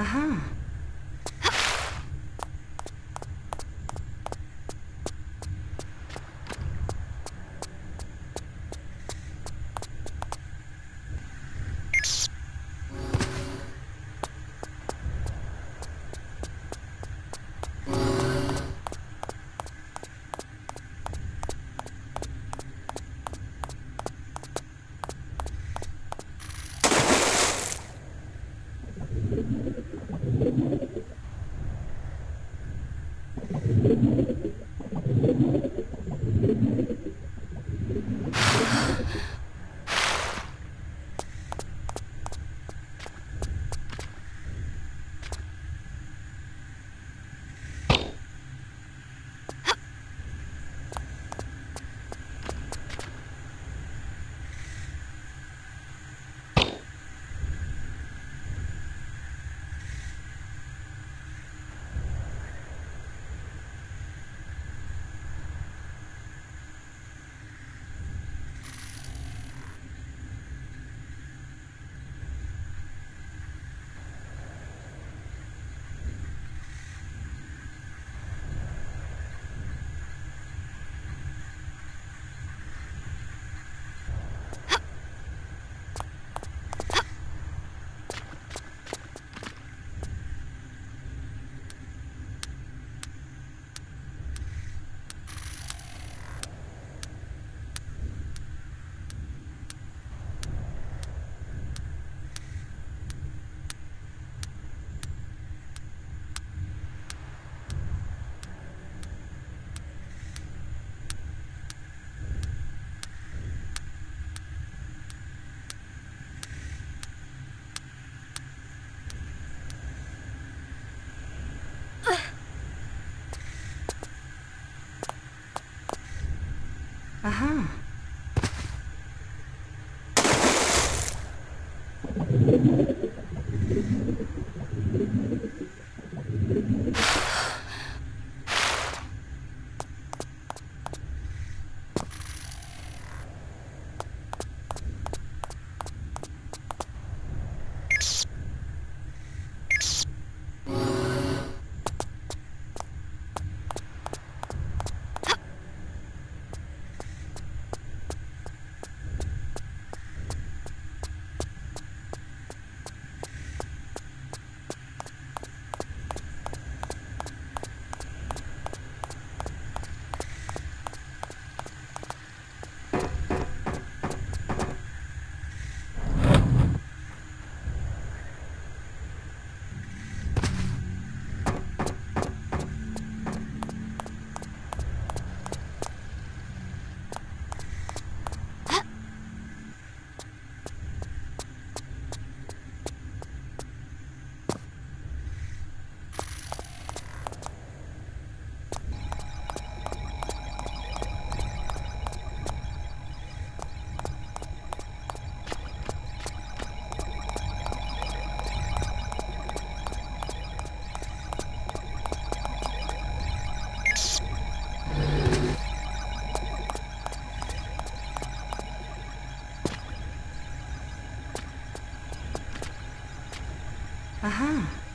Aha. Aha. Aha.